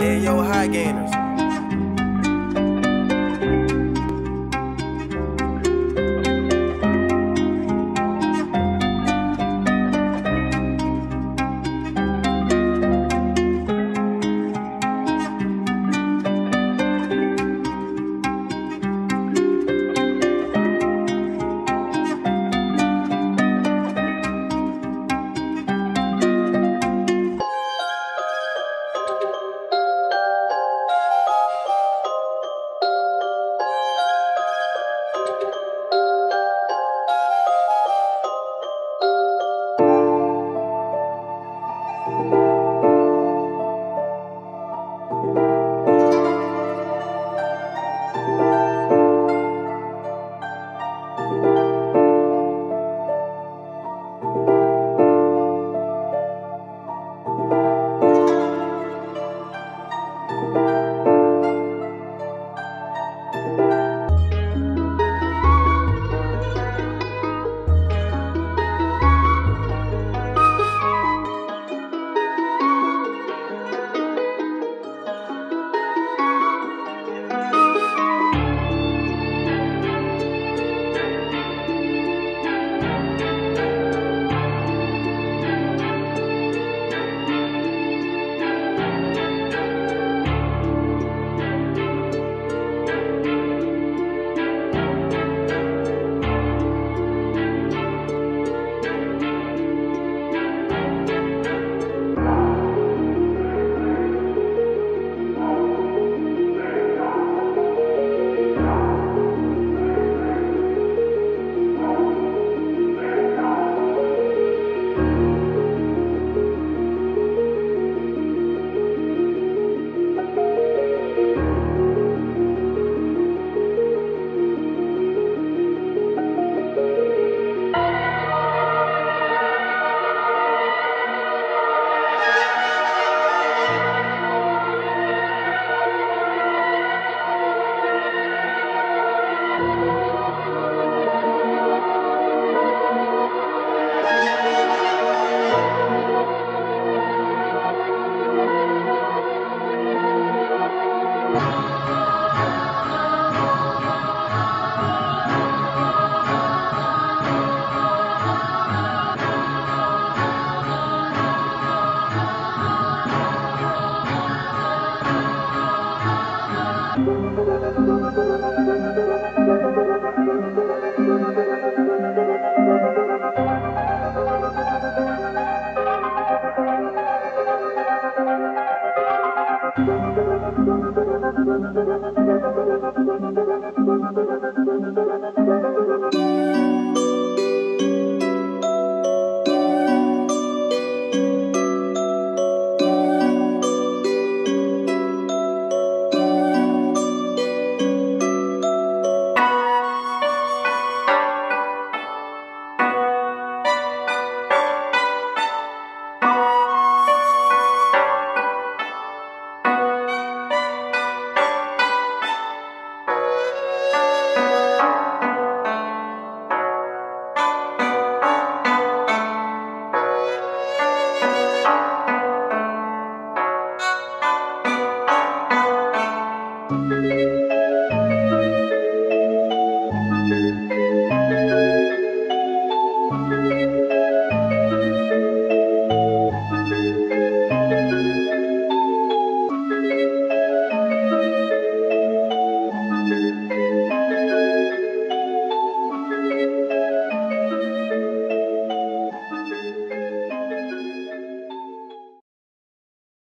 Goddamn, yo, high gainers.